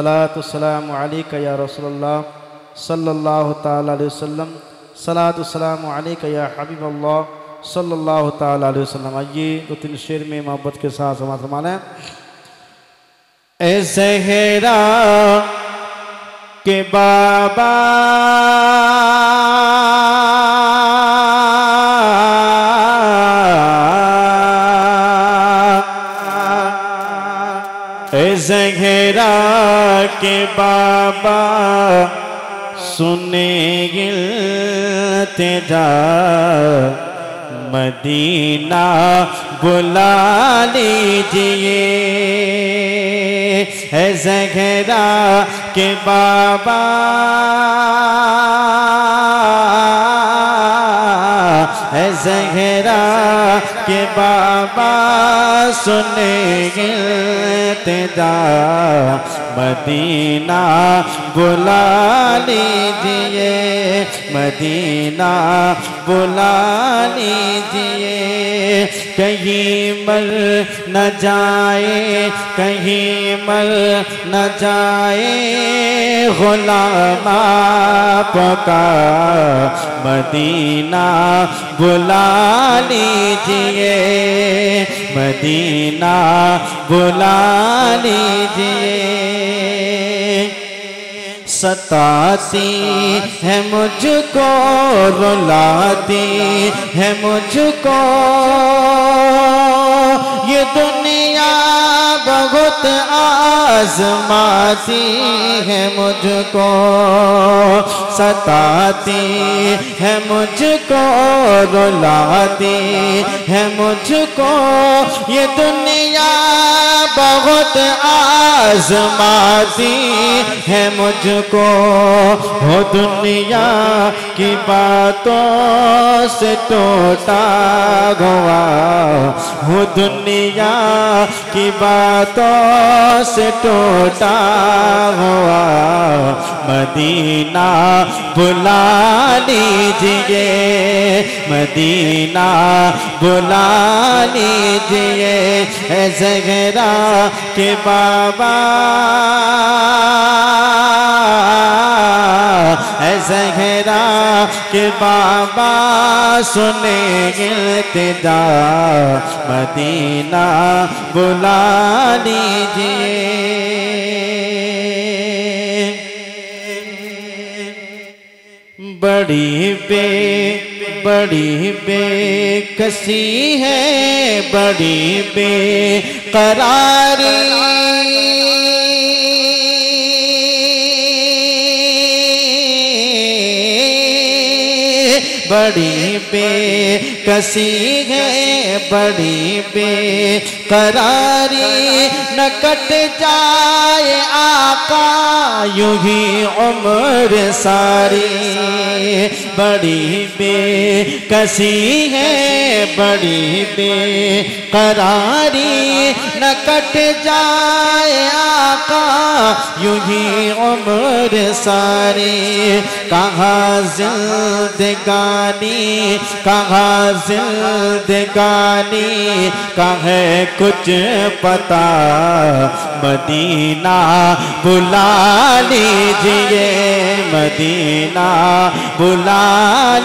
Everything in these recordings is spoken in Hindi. सलातुस्सलाम अलैका या रसूलल्लाह सल्लल्लाहु तआला अलैहि वसल्लम, सलातुस्सलाम अलैका या हबीबल्लाह सल्लल्लाहु तआला अलैहि वसल्लम। आइए दो तीन शेर में मोहब्बत के साथ समा समाना है। ए ज़हरा के बाबा ज़हरा के बाबा सुने तेरा मदीना बुला लीजिए। ज़हरा के बाबा ज़हरा के बाबा सुने तेरा मदीना बुला लीजिए, मदीना बुला लीजिए। कहीं मर न जाए, कहीं मर न जाए गुलाम आपका मदीना बुला लीजिए, मदीना बुला लीजिए। सताती है मुझको, रुलाती है मुझको ये दुनिया, बहुत आजमाती है मुझको। सताती है मुझको, रुलाती है मुझको ये दुनिया, बहुत आजमाती है मुझको। हो दुनिया की बातों से टूटा हुआ, हो दुनिया की बातों से टूटा हुआ मदीना बुला लीजिए, मदीना बुला लीजिए। ज़हरा के बाबा ज़हरा के बाबा सुने तेरा मदीना बुला लीजिए। बड़ी बेकसी है, बड़ी बेकरारी बड़ी बेकसी है, बड़ी बेकरारी। न कट जाए आका यूं ही उम्र सारी, बड़ी बेकसी है, बड़ी बेकरारी। न कट जाए आका यूं ही उम्र सारी। कहाँ जिंदगानी, कहाँ जिंदगानी का है कुछ पता, मदीना बुला लीजिए, मदीना बुला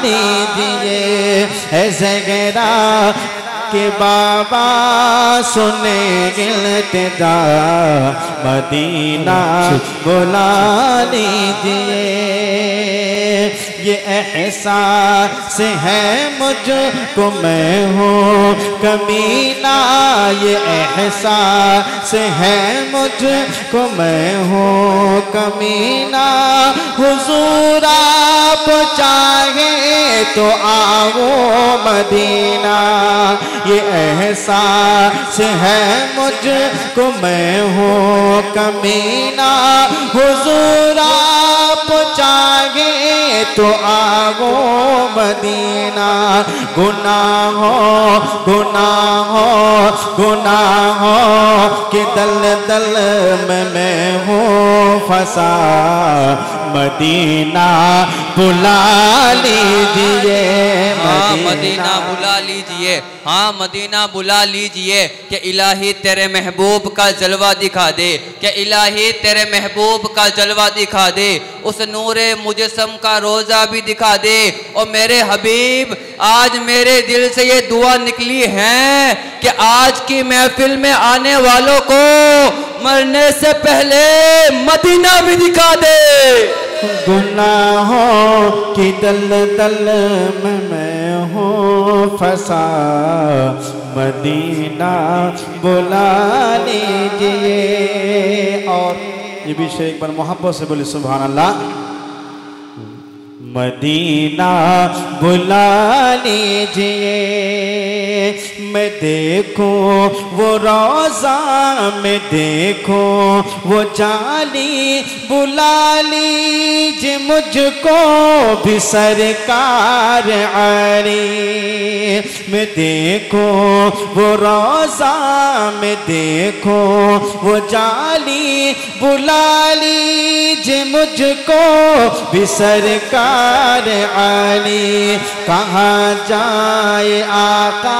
लीजिए। ज़हरा के बाबा सुने तेरा मदीना बुला लीजिए। ये एहसास है मुझको मैं हूँ कमीना, ये एहसास है मुझको मैं हूँ कमीना। हुजूर आप चाहे तो आओ मदीना, ये एहसास है मुझको मैं हूँ कमीना। हुजूर आप चाहे तो आओ मदीना। गुनाहों के दलदल में मैं हूँ फसा मदीना बुला लीजिए। हाँ मदीना बुला लीजिए, हाँ मदीना बुला लीजिए। कि इलाही तेरे महबूब का जलवा दिखा दे, कि इलाही तेरे महबूब का जलवा दिखा दे। उस नूरे मुजस्सम का रोज़ा भी दिखा दे। और मेरे हबीब आज मेरे दिल से ये दुआ निकली है कि आज की महफिल में आने वालों को मरने से पहले मदीना भी दिखा दे। गुनाहों की दलदल में मैं हूँ फंसा, मदीना बुला लीजिए। और ये भी शेर एक बार मोहब्बत से बोले सुभान अल्लाह। मदीना बुला लीजिए, मैं देखो वो रोज़ा, मैं देखो वो जाली, बुला लीजिए मुझको भी सरकार आरी। मैं देखो वो रोज़ा, मैं देखो वो जाली, बुला लीजिए मुझको भी सरकार आली। कहाँ जाए आका,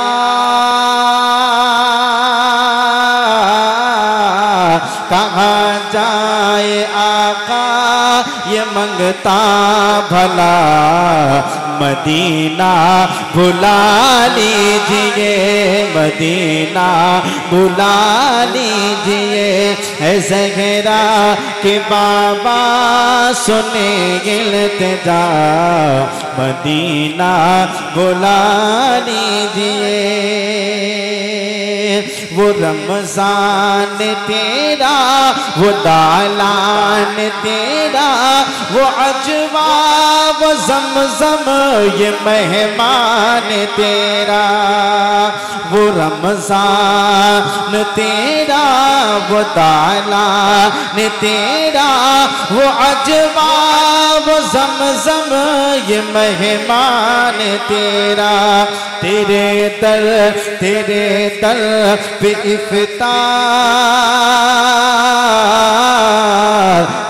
कहाँ जाए आका, ये मंगता भला मदीना बुला लीजिए, मदीना बुला लीजिए। है ज़हरा के बाबा सुने इल्तिजा, मदीना बुला लीजिए। वो रमज़ान तेरा, वो दालान तेरा, वो अजवा, वो जमजम, ये मेहमान तेरा। वो रमज़ान तेरा, वो दालान तेरा, वो अजवा, वो जमजम, ये मेहमान तेरा। तेरे दर पे इफ्तार,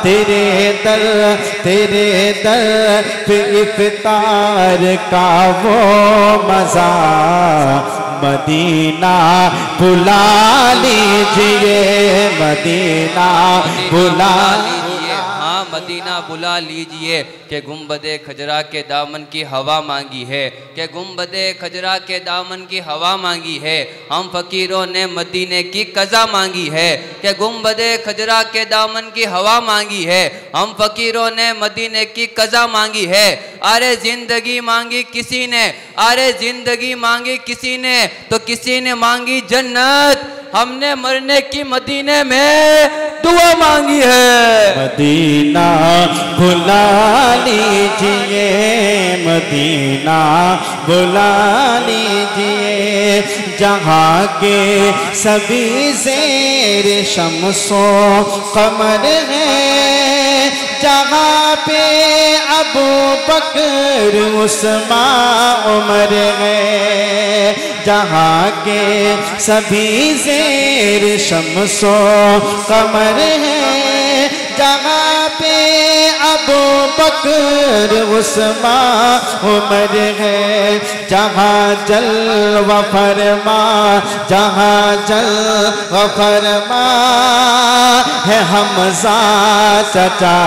तेरे दर पे इफ्तार का वो मज़ा, मदीना बुला लीजिए, मदीना बुला लीजिए। हाँ मदीना बुला लीजिए। के गुम्बदे खजरा के दामन की हवा मांगी है, के गुम्बदे खजरा के दामन की हवा मांगी है। हम फकीरों ने मदीने की कज़ा मांगी है, के गुम्बदे खजरा के दामन की हवा मांगी है। हम फकीरों ने मदीने की कज़ा मांगी है। अरे जिंदगी मांगी किसी ने, अरे जिंदगी मांगी किसी ने, तो किसी ने मांगी जन्नत, हमने मरने की मदीने में दुआ मांगी है। मदीना बुला लीजिए, मदीना बुला लीजिए। जहाँ के सभी ज़ेर शम्सो कमर हैं, जहाँ पे अबू बकर उस्मान उमर हैं। जहाँ के सभी ज़ेर शम्सो कमर हैं, जहाँ पे अबू बकर उस्मान उमर हैं। जहाँ जलवा फरमा, जहाँ जलवा फरमा है हमज़ा चचा,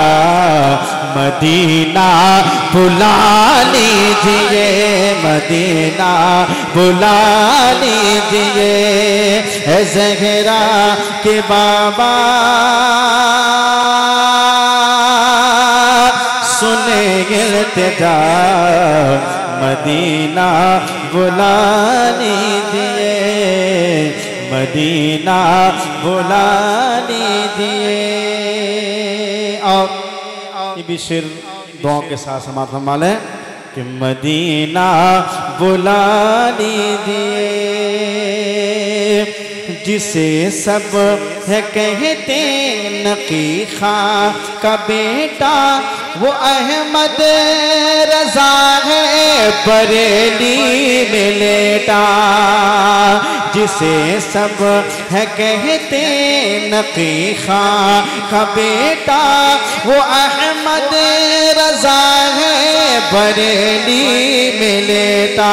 मदीना बुला लीजिए, मदीना बुला लीजिए। है ज़हरा के बाबा सुने इल्तिजा, मदीना बुला लीजिए, मदीना बुला लीजिए। और शेर दुआ के साथ समाप्त होने वाले कि मदीना बुला लीजिए। जिसे सब है कहते नकी खां का बेटा वो अहमद रजा है बरेली में लेटा। जिसे सब है कहते नकी खां का बेटा वो अहमद रजा है बरेली में लेटा।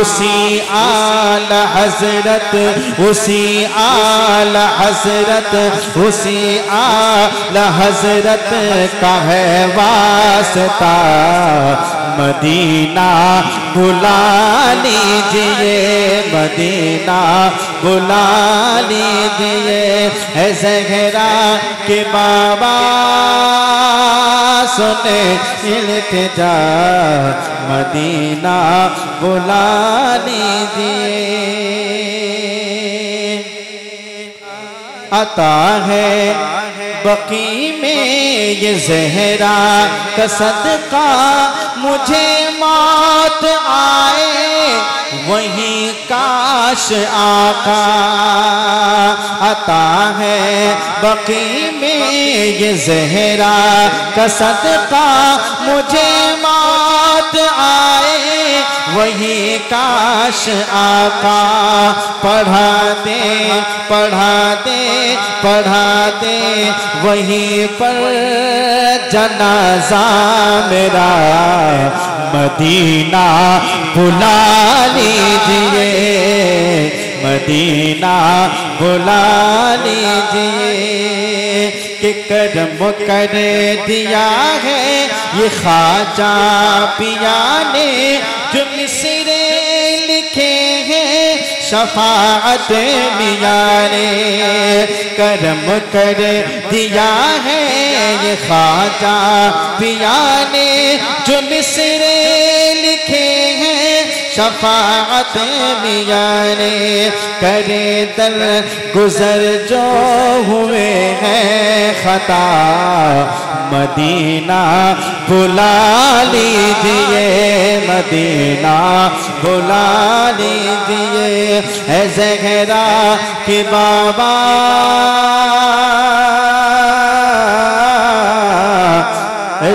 उसी आला हजरत उसी आला हजरत उसी आला हजरत का है वास्ता, मदीना बुला लीजिए मदीना बुला लीजिए। है ज़हरा के बाबा सुने इल्तिजा, मदीना बुला लीजिए। आता है बकी में ये ज़हरा का सदका, मुझे मौत आए वहीं काश आका। आता है बकी में ये ज़हरा का सदका, मुझे मौत आए वहीं काश आका। पढ़ाते पढ़ाते पढ़ाते वहीं पर जनाजा मेरा, मदीना बुला लीजिए मदीना बुला लीजिए। कि कर्म कर दिया है ये ख्वाजा पिया ने, जो मिसरे लिखे हैं शफाअत मियाँ ने। कर्म कर दिया है ये ख्वाजा पिया ने, जो मिसरे लिखे हैं शफाअत मियाँ ने। करे दर गुजर जो हुए हैं खता, मदीना बुला लीजिए मदीना बुला लीजिए। है ज़हरा के बाबा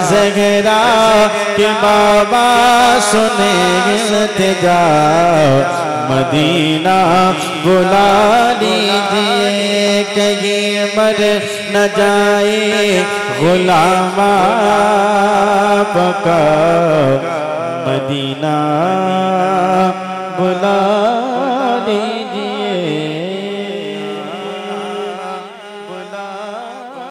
ज़हरा के बाबा सुने इल्तिजा, मदीना बुला लीजिए। कहीं मर न जाए गुलामा पका, मदीना बुला